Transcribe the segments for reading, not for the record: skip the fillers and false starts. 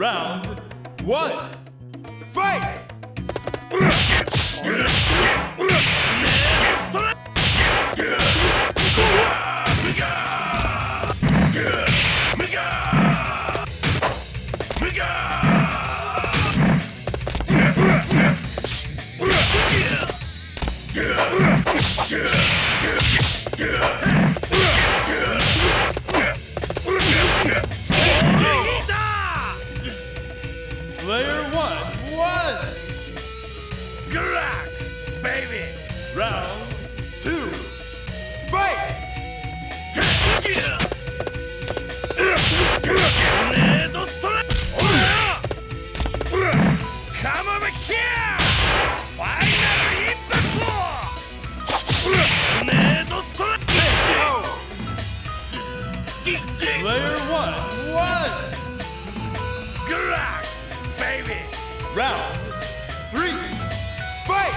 Round one. Fight! Player one, Good luck, baby. Round two, fight! Come over here! I never hit before! Player one, Good luck! Baby! Round three, fight!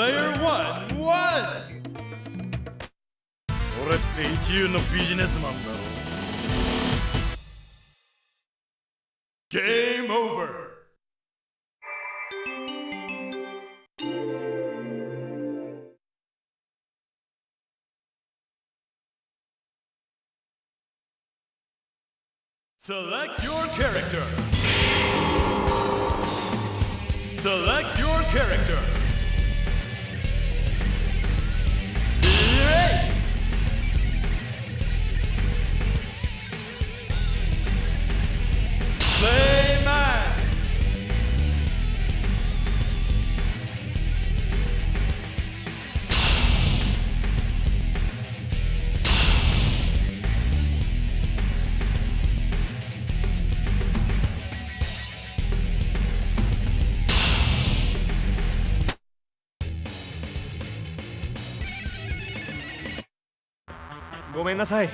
Player one,俺って一流のビジネスマンだろ。ゲームオーバー。Select your character. Select your character.ごめんなさい。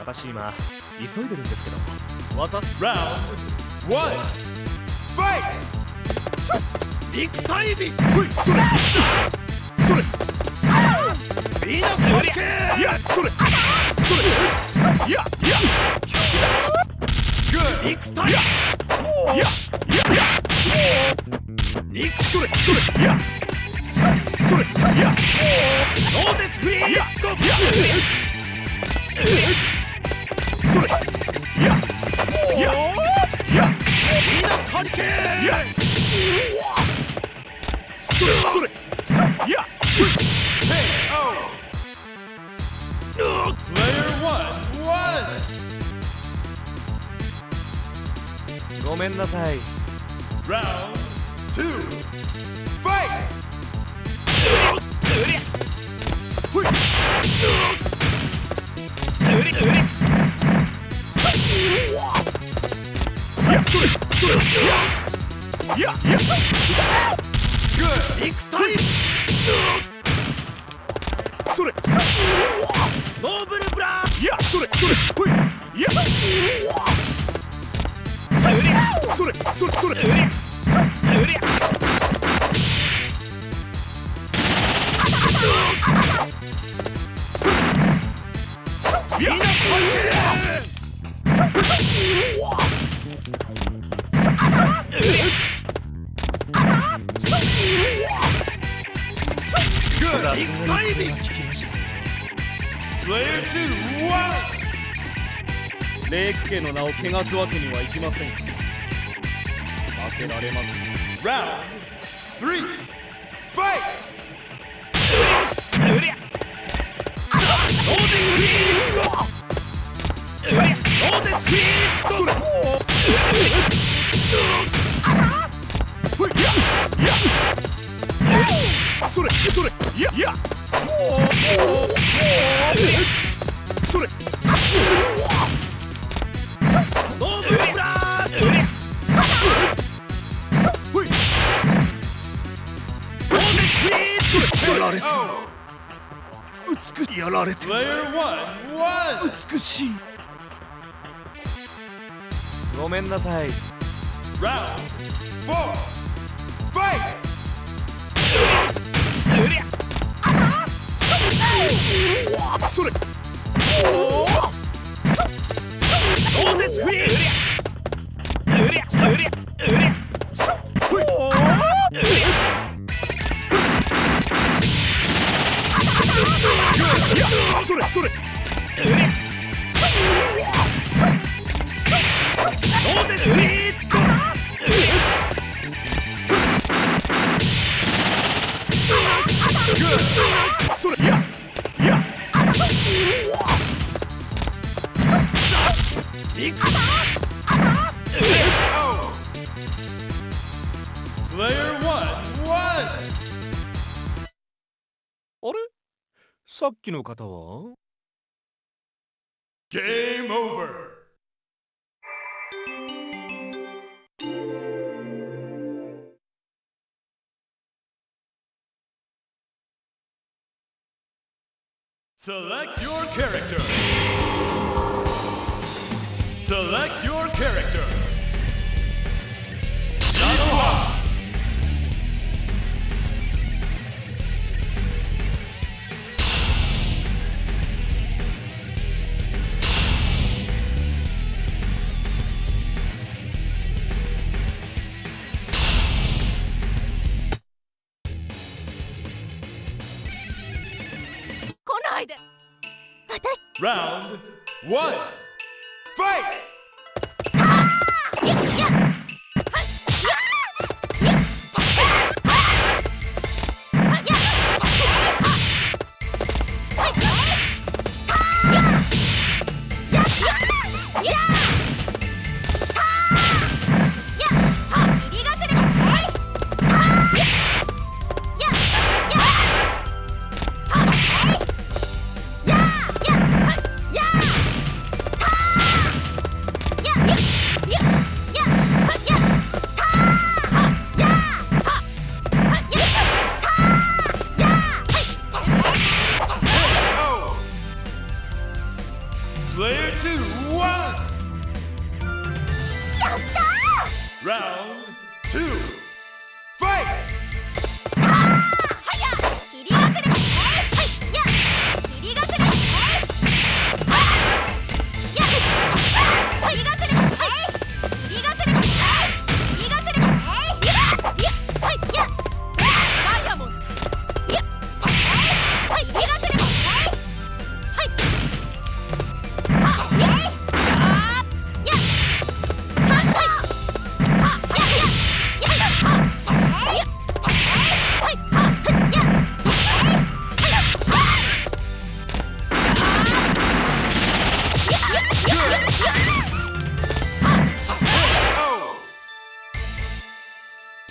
私今急いでるんですけど。私ラウンド1ファイト。肉体美。それ。いいの無理。いやそれ。それ。いや。肉体。いや。肉それ。いや。どうです？いや。ごめんなさい。Round two, fight! Player two, one! レイク家の名を汚すわけにはいきません。負けられません。Round three, fight! それ。やられてる。美しい。ごめんなさい。ラウンド4ファイト。うりゃあたそれおおあれ？さっきの方は？ゲームオーバー。Select your character. Select your character. Shadow One. Round one, fight!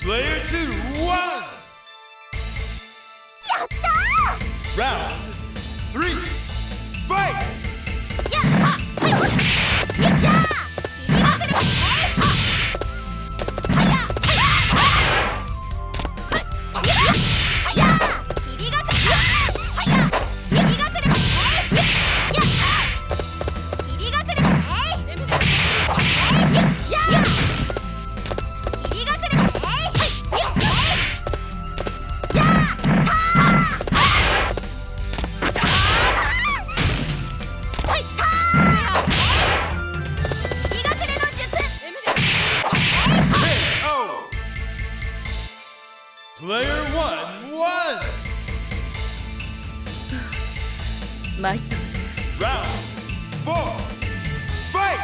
Player 2, 1! Yatta! Round 2, fight! Player 2, 1! Yatta! Round 3, fight! Player 1, 1! My turn. Round 4, fight!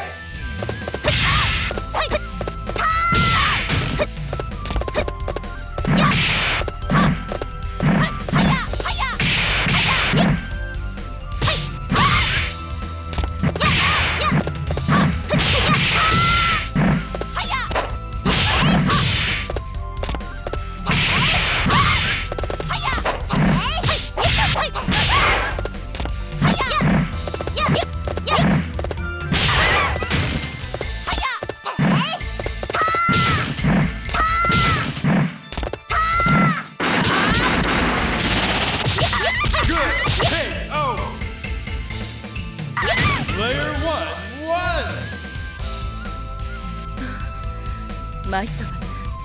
参った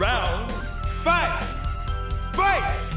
わ。 Round 5 Fight!